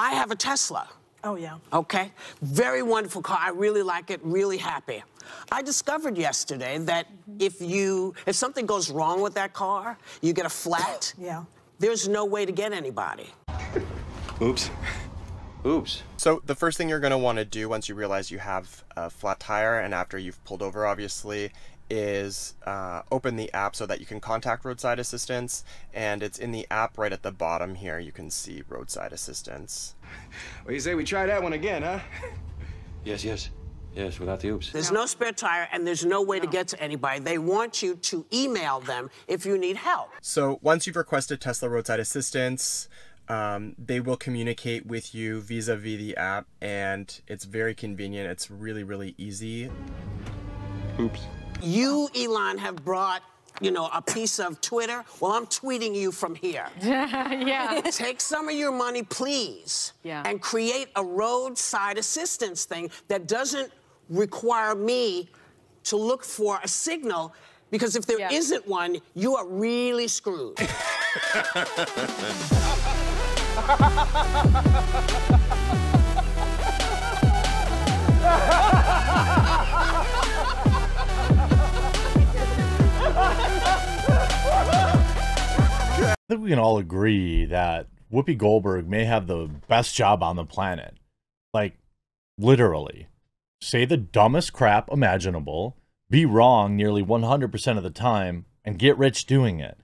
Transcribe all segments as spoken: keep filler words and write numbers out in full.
I have a Tesla. Oh, yeah. Okay? Very wonderful car. I really like it. Really happy. I discovered yesterday that mm-hmm. if you, if something goes wrong with that car, you get a flat. Yeah. There's no way to get anybody. Oops. Oops. So the first thing you're going to want to do once you realize you have a flat tire and after you've pulled over, obviously, is uh, open the app so that you can contact roadside assistance. And it's in the app right at the bottom here. You can see roadside assistance. Well, you say we try that one again, huh? Yes, yes. Yes, without the oops. There's no spare tire and there's no way no. to get to anybody. They want you to email them if you need help. So once you've requested Tesla roadside assistance, Um, they will communicate with you vis-a-vis the app, and it's very convenient. It's really, really easy. Oops. You, Elon, have brought, you know, a piece of Twitter. Well, I'm tweeting you from here. Yeah. Take some of your money, please, yeah. and create a roadside assistance thing that doesn't require me to look for a signal, because if there yeah. isn't one, you are really screwed. I think we can all agree that Whoopi Goldberg may have the best job on the planet. Like, literally. Say the dumbest crap imaginable, be wrong nearly one hundred percent of the time, and get rich doing it.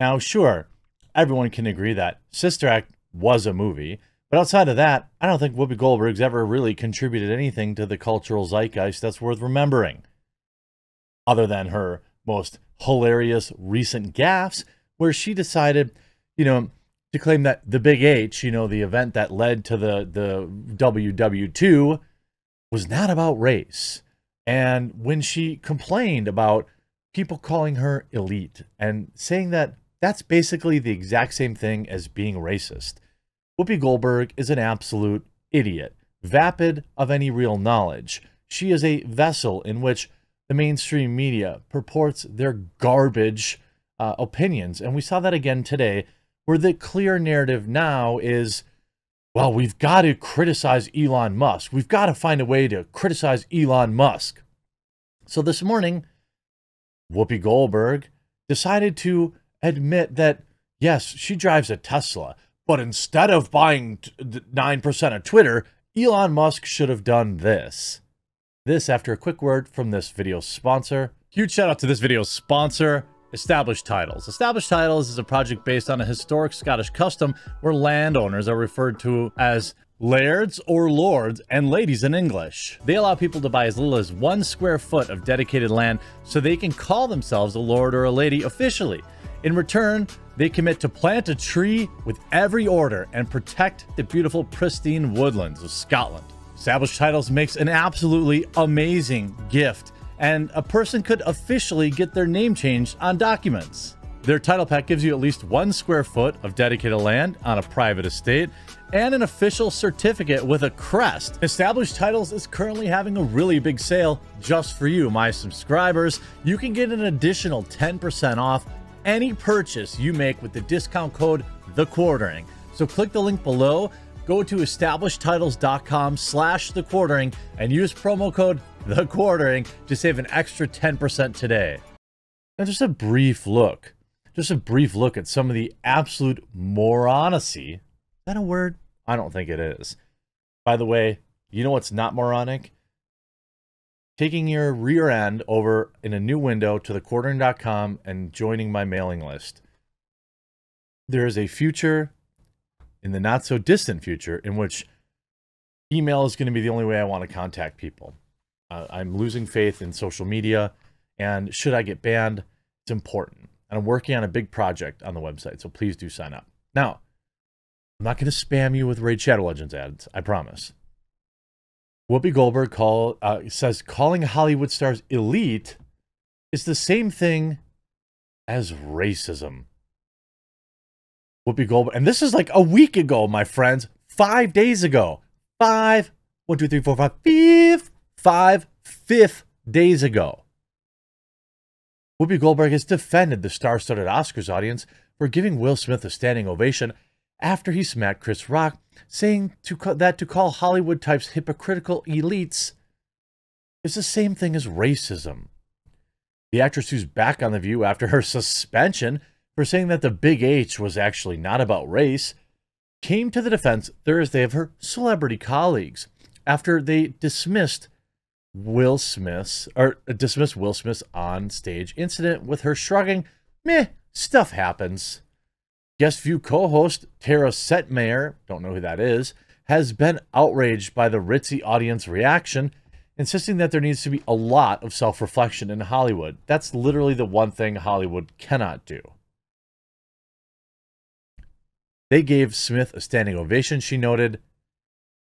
Now, sure, everyone can agree that Sister Act was a movie, but outside of that, I don't think Whoopi Goldberg's ever really contributed anything to the cultural zeitgeist that's worth remembering, other than her most hilarious recent gaffes, where she decided, you know, to claim that the Big H, you know, the event that led to the, the W W two, was not about race. And when she complained about people calling her elite and saying that that's basically the exact same thing as being racist, Whoopi Goldberg is an absolute idiot, vapid of any real knowledge. She is a vessel in which the mainstream media purports their garbage uh, opinions. And we saw that again today, where the clear narrative now is, well, we've got to criticize Elon Musk. We've got to find a way to criticize Elon Musk. So this morning, Whoopi Goldberg decided to admit that, yes, she drives a Tesla, but instead of buying nine percent of Twitter, Elon Musk should have done this. This after a quick word from this video's sponsor. Huge shout out to this video's sponsor, Established Titles. Established Titles is a project based on a historic Scottish custom where landowners are referred to as lairds or lords and ladies in English. They allow people to buy as little as one square foot of dedicated land so they can call themselves a lord or a lady officially. In return, they commit to plant a tree with every order and protect the beautiful, pristine woodlands of Scotland. Established Titles makes an absolutely amazing gift, and a person could officially get their name changed on documents. Their title pack gives you at least one square foot of dedicated land on a private estate and an official certificate with a crest. Established Titles is currently having a really big sale just for you, my subscribers. You can get an additional ten percent off any purchase you make with the discount code TheQuartering. So click the link below, go to established titles dot com slash the quartering and use promo code TheQuartering to save an extra ten percent today. Now, just a brief look, just a brief look at some of the absolute moronacy. Is that a word? I don't think it is. By the way, you know what's not moronic? Taking your rear end over in a new window to the quartering dot com and joining my mailing list. There is a future in the not so distant future in which email is going to be the only way I want to contact people. Uh, I'm losing faith in social media, and should I get banned, it's important. And I'm working on a big project on the website, so please do sign up. Now, I'm not going to spam you with Raid Shadow Legends ads, I promise. Whoopi Goldberg call, uh, says calling Hollywood stars elite is the same thing as racism. Whoopi Goldberg, and this is like a week ago, my friends, five days ago, five, one, two, three, four, five, fifth, five, fifth days ago. Whoopi Goldberg has defended the star-studded Oscars audience for giving Will Smith a standing ovation after he smacked Chris Rock saying to call, that to call Hollywood types hypocritical elites is the same thing as racism. The actress who's back on The View after her suspension for saying that the Big H was actually not about race came to the defense Thursday of her celebrity colleagues after they dismissed Will Smith's or dismissed Will Smith's on-stage incident with her shrugging, "Meh, stuff happens." Guest View co-host Tara Setmayer, don't know who that is, has been outraged by the ritzy audience reaction, insisting that there needs to be a lot of self-reflection in Hollywood. That's literally the one thing Hollywood cannot do. They gave Smith a standing ovation, she noted,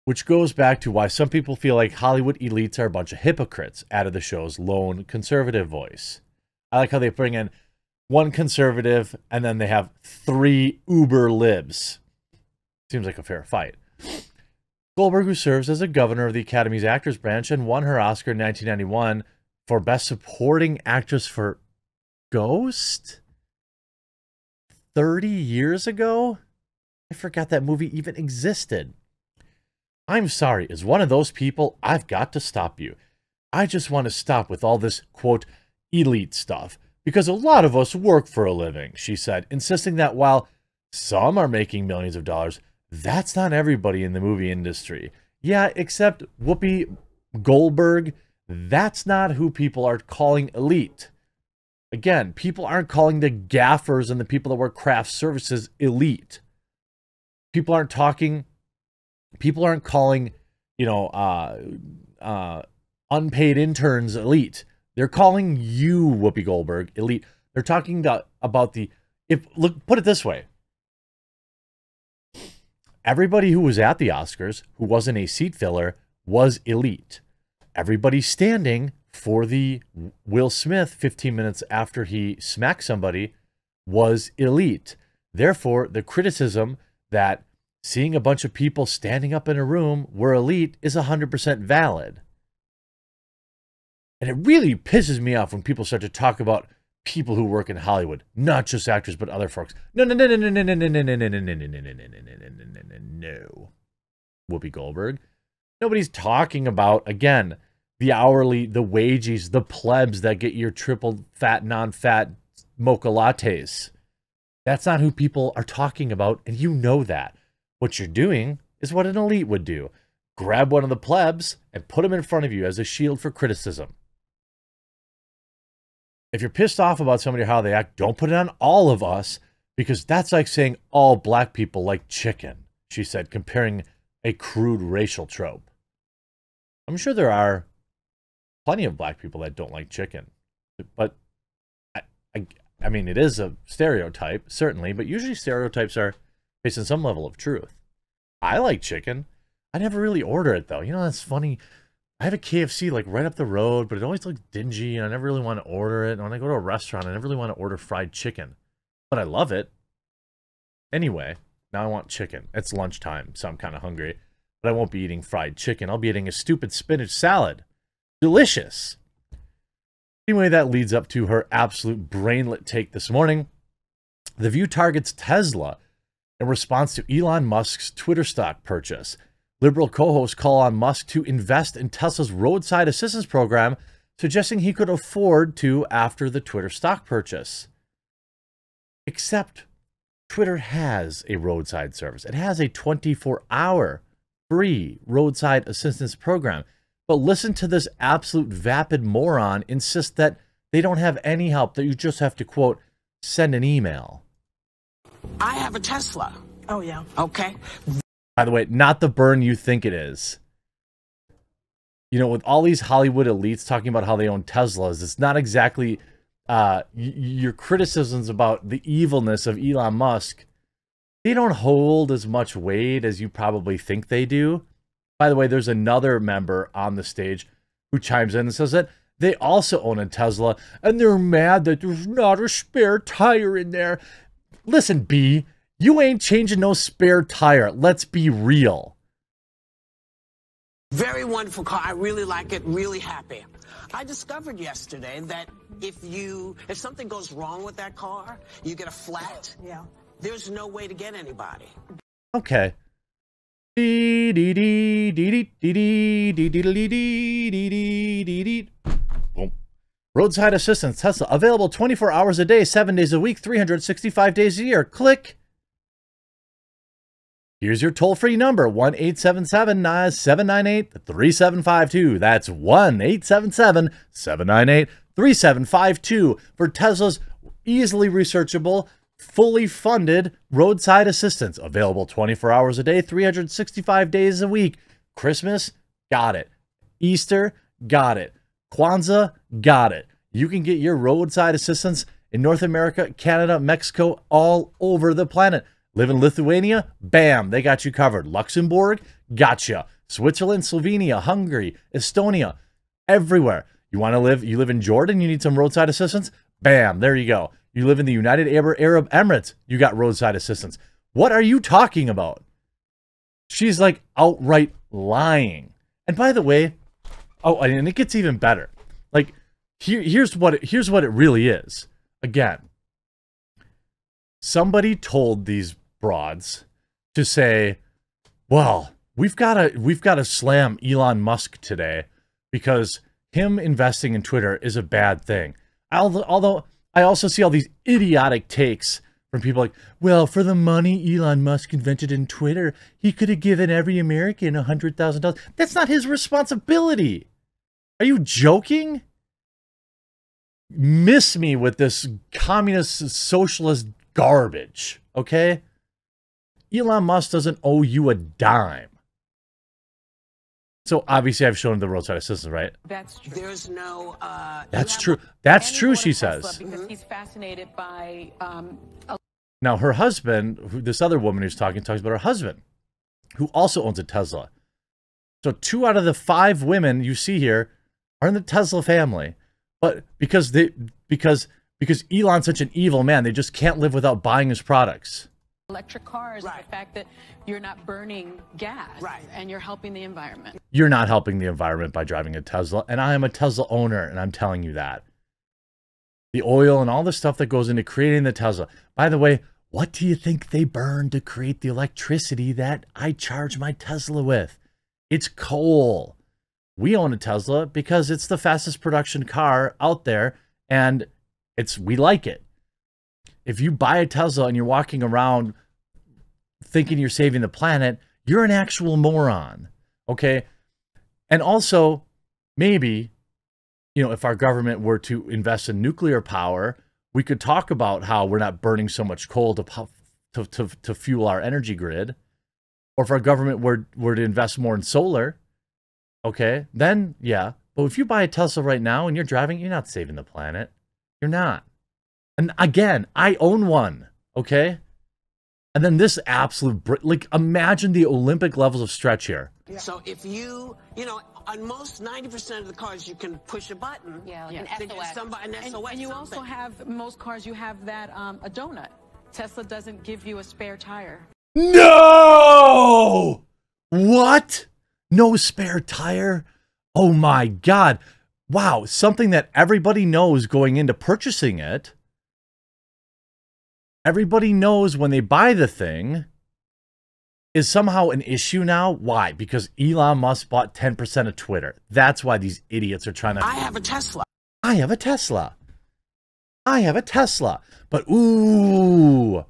which goes back to why some people feel like Hollywood elites are a bunch of hypocrites, added the show's lone conservative voice. I like how they bring in one conservative and then they have three uber libs. Seems like a fair fight. Goldberg, who serves as a governor of the Academy's Actors Branch and won her Oscar in nineteen ninety-one for Best Supporting Actress for Ghost? thirty years ago? I forgot that movie even existed. "I'm sorry, as one of those people, I've got to stop you. I just want to stop with all this, quote, elite stuff, because a lot of us work for a living," she said, insisting that while some are making millions of dollars, that's not everybody in the movie industry. Yeah, except Whoopi Goldberg, that's not who people are calling elite. Again, people aren't calling the gaffers and the people that work craft services elite. People aren't talking, people aren't calling, you know, uh, uh, unpaid interns elite. They're calling you, Whoopi Goldberg, elite. They're talking the, about the, if look, put it this way. Everybody who was at the Oscars who wasn't a seat filler was elite. Everybody standing for the Will Smith fifteen minutes after he smacked somebody was elite. Therefore, the criticism that seeing a bunch of people standing up in a room were elite is one hundred percent valid. And it really pisses me off when people start to talk about people who work in Hollywood, not just actors, but other folks. No, no, no, no, no, no, no, no, no, no, no, no, no, no, no, no, no, no, Whoopi Goldberg. Nobody's talking about, again, the hourly, the wages, the plebs that get your triple fat, non-fat mocha lattes. That's not who people are talking about, and you know that. What you're doing is what an elite would do. Grab one of the plebs and put them in front of you as a shield for criticism. If you're pissed off about somebody, how they act, don't put it on all of us, because that's like saying all black people like chicken, she said, comparing a crude racial trope. I'm sure there are plenty of black people that don't like chicken, but I, I, I mean, it is a stereotype, certainly, but usually stereotypes are based on some level of truth. I like chicken. I never really order it, though. You know, that's funny. I have a K F C like right up the road, but it always looks dingy and I never really want to order it. And when I go to a restaurant, I never really want to order fried chicken, but I love it. Anyway, now I want chicken. It's lunchtime, so I'm kind of hungry, but I won't be eating fried chicken. I'll be eating a stupid spinach salad. Delicious. Anyway, that leads up to her absolute brainlet take this morning. The View targets Tesla in response to Elon Musk's Twitter stock purchase. Liberal co-hosts call on Musk to invest in Tesla's roadside assistance program, suggesting he could afford to after the Twitter stock purchase. Except Twitter has a roadside service. It has a twenty-four hour free roadside assistance program. But listen to this absolute vapid moron insist that they don't have any help, that you just have to, quote, send an email. I have a Tesla. Oh, yeah. Okay. By the way, not the burn you think it is. You know, with all these Hollywood elites talking about how they own Teslas, it's not exactly uh, your criticisms about the evilness of Elon Musk. They don't hold as much weight as you probably think they do. By the way, there's another member on the stage who chimes in and says that they also own a Tesla and they're mad that there's not a spare tire in there. Listen, B. You ain't changing no spare tire. Let's be real. Very wonderful car. I really like it. Really happy. I discovered yesterday that if you, if something goes wrong with that car, you get a flat. Yeah. There's no way to get anybody. Okay. Roadside assistance, Tesla, available twenty-four hours a day, seven days a week, three hundred sixty-five days a year. Click. Here's your toll-free number, one eight seven seven, seven nine eight, three seven five two. That's one eight seven seven, seven nine eight, three seven five two for Tesla's easily researchable, fully funded roadside assistance. Available twenty-four hours a day, three hundred sixty-five days a week. Christmas, got it. Easter, got it. Kwanzaa, got it. You can get your roadside assistance in North America, Canada, Mexico, all over the planet. Live in Lithuania? Bam, they got you covered. Luxembourg? Gotcha. Switzerland, Slovenia, Hungary, Estonia, everywhere. You want to live, you live in Jordan, you need some roadside assistance? Bam, there you go. You live in the United Arab Emirates, you got roadside assistance. What are you talking about? She's like outright lying. And by the way, oh, and it gets even better. Like, here, here's what it, here's what it really is. Again, somebody told these broads to say, "Well, we've got to we've got to slam Elon Musk today because him investing in Twitter is a bad thing." Although, although I also see all these idiotic takes from people like, "Well, for the money Elon Musk invented in Twitter, he could have given every American a hundred thousand dollars." That's not his responsibility. Are you joking? Miss me with this communist socialist garbage, okay? Elon Musk doesn't owe you a dime. So obviously I've shown the roadside assistance, right? That's true. There's no uh That's true. That's true, she says. Because he's fascinated by um a now her husband, who, this other woman who's talking talks about her husband, who also owns a Tesla. So two out of the five women you see here are in the Tesla family, but because they because because Elon's such an evil man, they just can't live without buying his products. Electric cars, right. The fact that you're not burning gas, right, and you're helping the environment. You're not helping the environment by driving a Tesla, and I am a Tesla owner, and I'm telling you that. The oil and all the stuff that goes into creating the Tesla. By the way, what do you think they burn to create the electricity that I charge my Tesla with? It's coal. We own a Tesla because it's the fastest production car out there, and it's we like it. If you buy a Tesla and you're walking around thinking you're saving the planet, you're an actual moron, okay? And also, maybe, you know, if our government were to invest in nuclear power, we could talk about how we're not burning so much coal to to to, to fuel our energy grid. Or if our government were were to invest more in solar, okay, then yeah. But if you buy a Tesla right now and you're driving, you're not saving the planet. You're not. And again, I own one, okay? And then this absolute, br like, imagine the Olympic levels of stretch here. Yeah. So if you, you know, on most ninety percent of the cars, you can push a button. Yeah, like yeah. an S O S. Somebody, an S O S and, and you something. Also have, most cars, you have that, um, a donut. Tesla doesn't give you a spare tire. No! What? No spare tire? Oh my God. Wow, something that everybody knows going into purchasing it. Everybody knows when they buy the thing is somehow an issue now. Why? Because Elon Musk bought ten percent of Twitter. That's why these idiots are trying to... I have a Tesla. I have a Tesla. I have a Tesla. But ooh,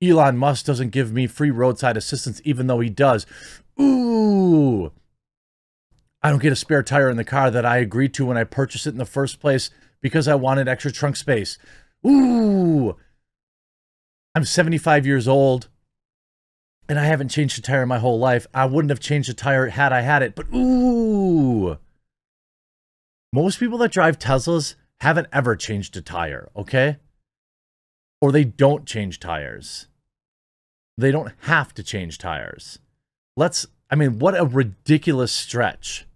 Elon Musk doesn't give me free roadside assistance, even though he does. Ooh. I don't get a spare tire in the car that I agreed to when I purchased it in the first place because I wanted extra trunk space. Ooh, I'm seventy-five years old and I haven't changed a tire my whole life. I wouldn't have changed a tire had I had it, but ooh. Most people that drive Teslas haven't ever changed a tire, okay? Or they don't change tires. They don't have to change tires. Let's... I mean, what a ridiculous stretch.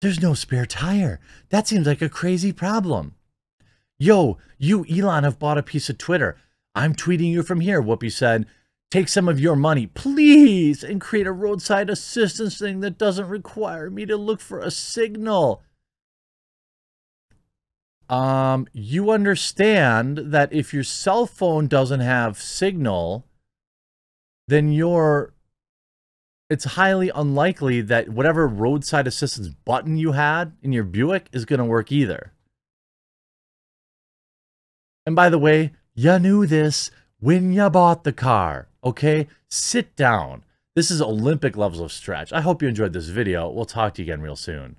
There's no spare tire. That seems like a crazy problem. Yo, you, Elon, have bought a piece of Twitter. I'm tweeting you from here, Whoopi said. Take some of your money, please, and create a roadside assistance thing that doesn't require me to look for a signal. Um, you understand that if your cell phone doesn't have signal, then you're... it's highly unlikely that whatever roadside assistance button you had in your Buick is going to work either. And by the way, you knew this when you bought the car, okay? Sit down. This is Olympic levels of stretch. I hope you enjoyed this video. We'll talk to you again real soon.